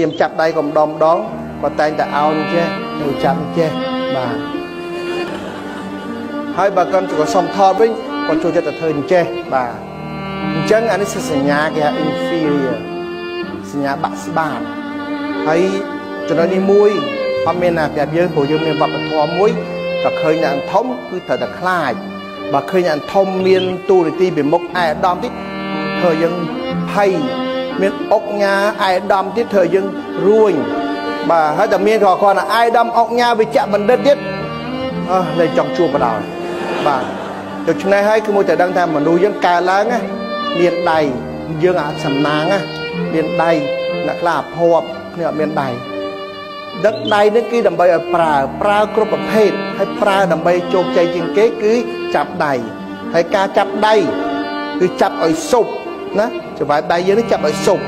Chìm chặt đây còn đom đón và tay ta ao chứ, người chạm chứ bà. Hai bà con có xong thọ với còn cho ta thơm chứ bà. Chẳng anh sẽ xảy nhà kìa inferior, xảy nhà bạc sĩ bản. Thấy cho nó đi mùi, hôm nay là kìa dưới của dưới mình bọc thọ mùi. Và khơi nhà anh thống cứ thở thật khai. Và khơi nhà anh thông miên tu để ti bị mốc ai đom tích. Thời dân hay miền ốc nhà ai đâm tiết thời dân ruồi bà hết tầm miền họ còn là ai đâm ốc nhà bị chạm mình đất tiết này chọn chùa bà đào bà được chỗ này hay cứ mỗi thời đang tham mà nuôi dân cà láng á miền đầy dương á sầm náng á miền đầy nặc là hộp nè miền đầy đất đầy đến kia đầm bay ở pra pra cướp bập hết hay pra đầm bay trộn chay trên kế cứ chặt đầy hay ca chặt đầy cứ chặt ở sụp nó cho bài bài dưới nó chặt ở sụp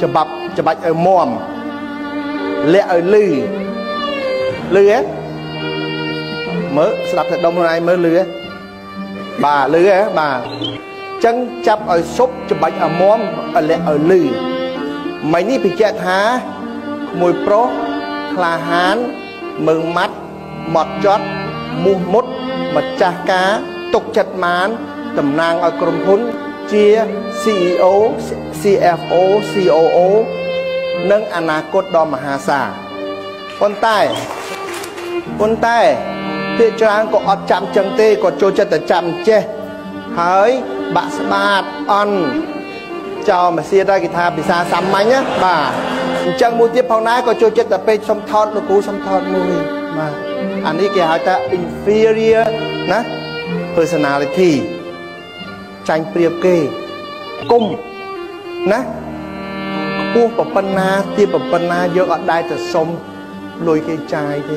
cho bập cho bạch ở mồm lẹ ở lư lư á mới đập thật đông này mới lư á bà lư á bà chân chặt ở sụp cho bạch ở mồm ở lẹ ở lư mấy ní bị chẹt há mùi pro là hán mừng mắt mọt chót mu mút mật cha cá tục chặt mán tầm nàng ở cổng hôn chia CEO CFO COO nâng anacốt đo mà hà xà con tay thị trang có ọt chạm chân tê có cho chân tờ chạm chê hỡi bà sẽ bạt on chào mà xìa ra kì thà bị xa xăm máy nhá bà chân mua tiếp hôm nay có cho chân tờ pê xong thọt nó cú xong thọt mùi mà anh ấy kìa hỏi ta inferior ná personality ចាញ់ព្រៀបគេគុំណាពោះប្រពន្ធណាទៀតប្រពន្ធណាយើងអត់ដែរទៅសុំលុយគេចាយទេ